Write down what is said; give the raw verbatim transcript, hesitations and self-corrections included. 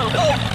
Oh,